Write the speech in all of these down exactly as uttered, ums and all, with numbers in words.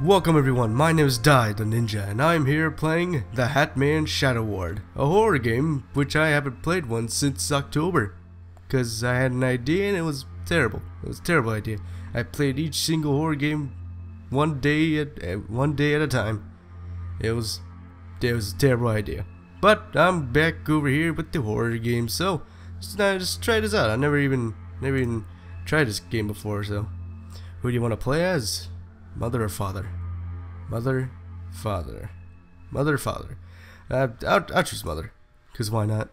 Welcome everyone, my name is Dai the Ninja and I'm here playing The Hatman Shadow Ward, a horror game which I haven't played once since October because I had an idea and it was terrible. It was a terrible idea. I played each single horror game one day at, at one day at a time. It was it was a terrible idea. But I'm back over here with the horror game, so just, uh, just try this out. I never even never even tried this game before, so who do you want to play as? Mother or father? Mother, father, mother, father. Uh, I'll, I'll choose mother, cause why not?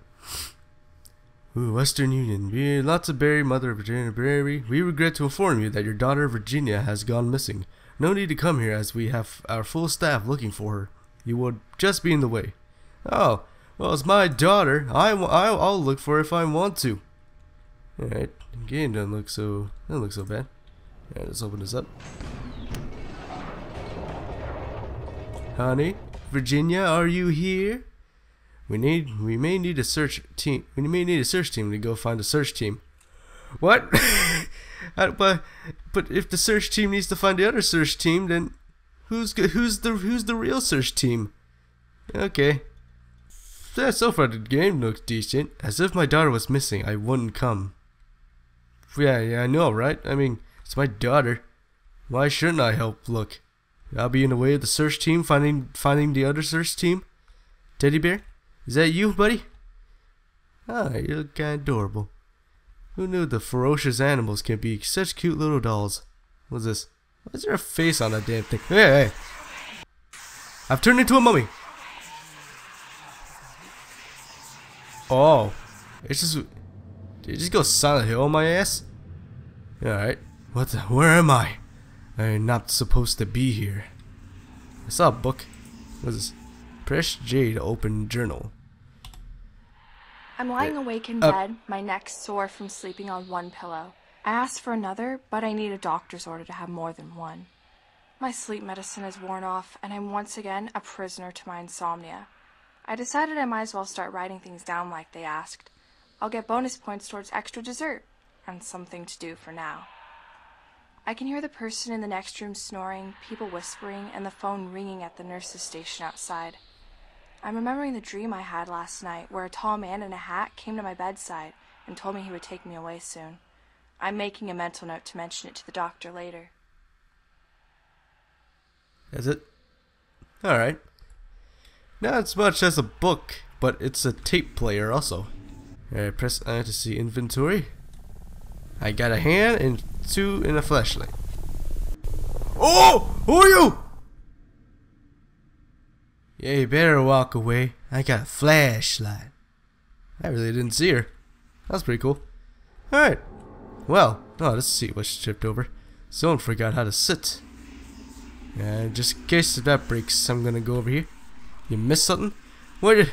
Ooh, Western Union. We lots of Barry, mother of Virginia, Barry. We regret to inform you that your daughter Virginia has gone missing. No need to come here, as we have our full staff looking for her. You would just be in the way. Oh, well, it's my daughter. I I'll look for her if I want to. All right, the game doesn't look so doesn't look so bad. All right, let's open this up. Honey, Virginia, are you here? We need, we may need a search team. We may need a search team to go find a search team. What? I, but, but if the search team needs to find the other search team, then who's who's the who's the real search team? Okay. Yeah, so far the game looks decent. As if my daughter was missing, I wouldn't come. Yeah, yeah, I know, right? I mean, it's my daughter. Why shouldn't I help look? I'll be in the way of the search team finding finding the other search team. Teddy bear, is that you, buddy? Ah, oh, you look kind of adorable. Who knew the ferocious animals can be such cute little dolls? What's this? Why is there a face on that damn thing? Hey, hey! I've turned into a mummy. Oh, it's just did you just go Silent Hill on my ass? All right, what the? Where am I? I'm not supposed to be here. I saw a book. What is this? Press J to open journal. I'm lying awake in uh, bed, my neck sore from sleeping on one pillow. I asked for another, but I need a doctor's order to have more than one. My sleep medicine has worn off, and I'm once again a prisoner to my insomnia. I decided I might as well start writing things down like they asked. I'll get bonus points towards extra dessert, and something to do for now. I can hear the person in the next room snoring, people whispering, and the phone ringing at the nurse's station outside. I'm remembering the dream I had last night where a tall man in a hat came to my bedside and told me he would take me away soon. I'm making a mental note to mention it to the doctor later. Is it? Alright. Not as much as a book, but it's a tape player also. Alright, press I to see inventory. I got a hand and two in a flashlight. Oh! Who are you? Yeah, you better walk away. I got a flashlight. I really didn't see her. That's pretty cool. Alright. Well, oh, this seat was tipped over. Someone forgot how to sit. Uh, just in case that breaks, I'm gonna go over here. You missed something? What?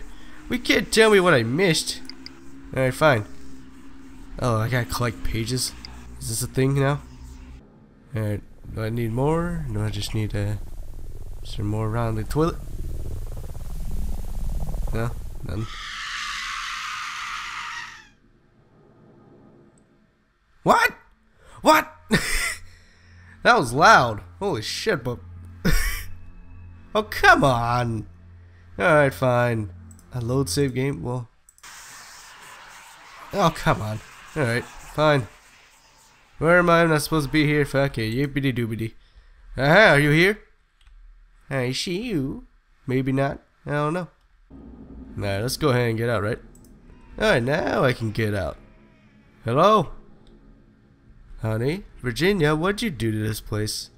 We can't tell me what I missed. Alright, fine. Oh, I gotta collect pages. Is this a thing now? Alright, do I need more? No, I just need a... Is there more around the toilet? No, none. What? What? That was loud. Holy shit, but... Oh, come on. Alright, fine. A load save game? Well... Oh, come on. Alright, fine. Where am I? I'm not supposed to be here. Fuck it. Yippity doobity. Aha, are you here? I see you. Maybe not. I don't know. Alright, let's go ahead and get out, right? Alright, now I can get out. Hello? Honey? Virginia, what'd you do to this place?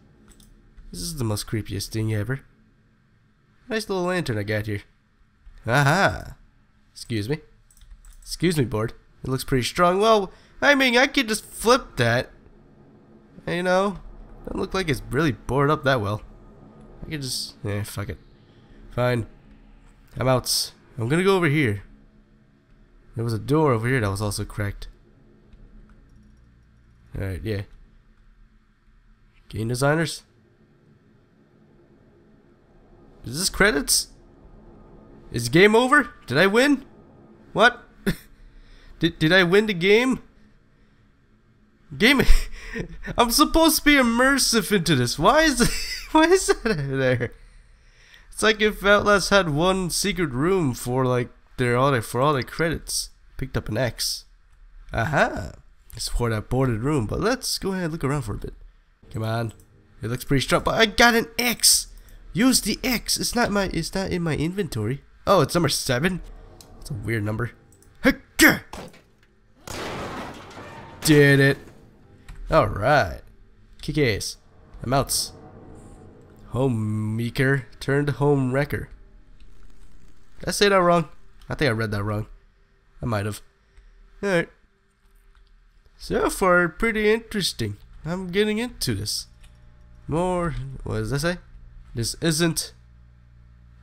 This is the most creepiest thing ever. Nice little lantern I got here. Aha! Excuse me. Excuse me, board. It looks pretty strong. Well, I mean, I could just flip that. You know, don't look like it's really bored up that well. I could just, eh, fuck it. Fine. I'm out. I'm gonna go over here. There was a door over here that was also cracked. Alright, yeah. Game designers? Is this credits? Is game over? Did I win? What? Did, did I win the game? Game? I'm supposed to be immersive into this. Why is Why is that in there? It's like if Outlast had one secret room for like their all their, for all their credits. Picked up an X. Aha! It's for that boarded room, but let's go ahead and look around for a bit. Come on. It looks pretty strong, but I got an X! Use the X! It's not my it's not in my inventory. Oh, it's number seven? It's a weird number. Hicka! Did it. Alright. Kick ass. I'm out. Home maker turned home wrecker. Did I say that wrong? I think I read that wrong. I might have. Alright. So far, pretty interesting. I'm getting into this. More. What does that say? This isn't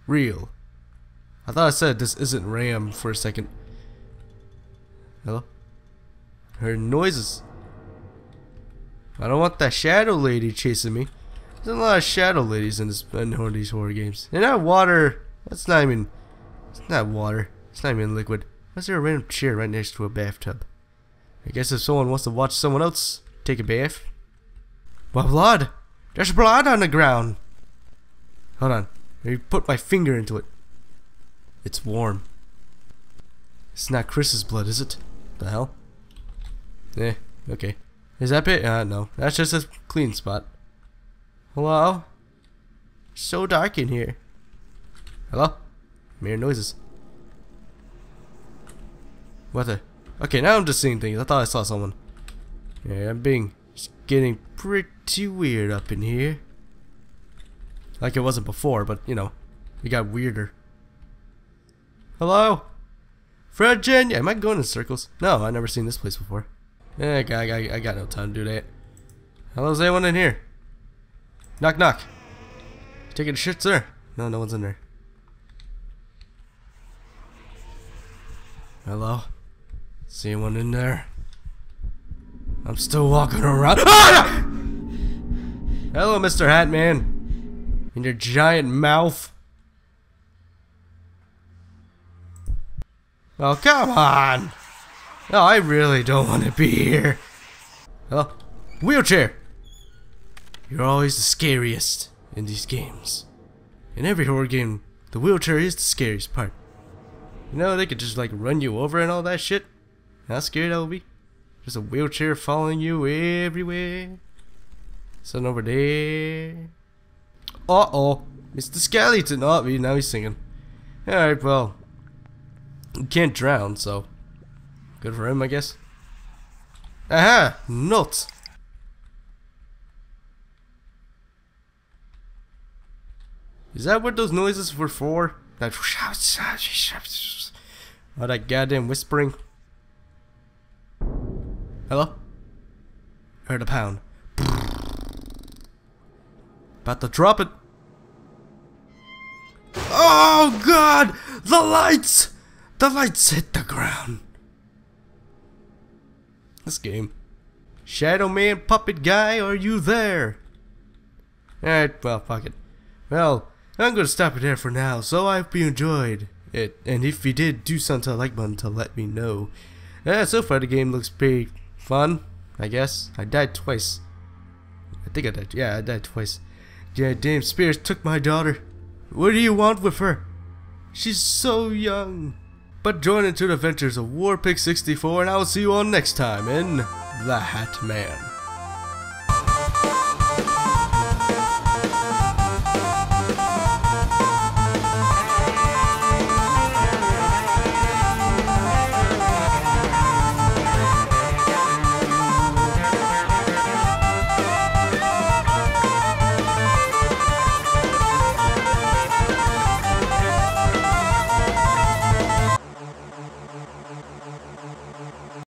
real. I thought I said this isn't RAM for a second. Hello? Her noises. I don't want that shadow lady chasing me. There's a lot of shadow ladies in this in these horror games. They're not water. That's not even. It's not water. It's not even liquid. Why is there a random chair right next to a bathtub? I guess if someone wants to watch someone else take a bath. But blood! There's blood on the ground! Hold on. Let me put my finger into it. It's warm. It's not Chris's blood, is it? The hell? Eh, okay. Is that bit? Uh, no. That's just a clean spot. Hello? So dark in here. Hello? Mere noises. What the? Okay, now I'm just seeing things. I thought I saw someone. Yeah, I'm being... It's getting pretty weird up in here. Like it wasn't before, but, you know, it got weirder. Hello? Virginia! Am I going in circles? No, I've never seen this place before. Eh, I got, I, got, I got no time to do that. Hello, is anyone in here? Knock, knock. Taking a shit, sir? No, no one's in there. Hello? See anyone in there? I'm still walking around. Ah! Hello, Mister Hatman. In your giant mouth. Oh, come on. No, I really don't want to be here. Hello? Wheelchair. You're always the scariest in these games. In every horror game, the wheelchair is the scariest part. You know, they could just like run you over and all that shit. How scared I will be. There's a wheelchair following you everywhere. Something over there. Uh oh. Mister Skeleton. Oh, now he's singing. Alright, well. You can't drown, so. Good for him, I guess. Aha! Nuts! Is that what those noises were for? That. Oh, that goddamn whispering. Hello? Heard a pound. About to drop it. Oh god! The lights! The lights hit the ground. This game. Shadow Man puppet guy, are you there? Alright, well, fuck it. Well, I'm gonna stop it there for now, so I hope you enjoyed it. And if you did, do something to the like button to let me know. Yeah, so far the game looks pretty fun, I guess. I died twice. I think I died. Yeah, I died twice. Yeah, damn spirits took my daughter. What do you want with her? She's so young. But join into the adventures of Warpigz sixty-four, and I will see you all next time in The Hatman.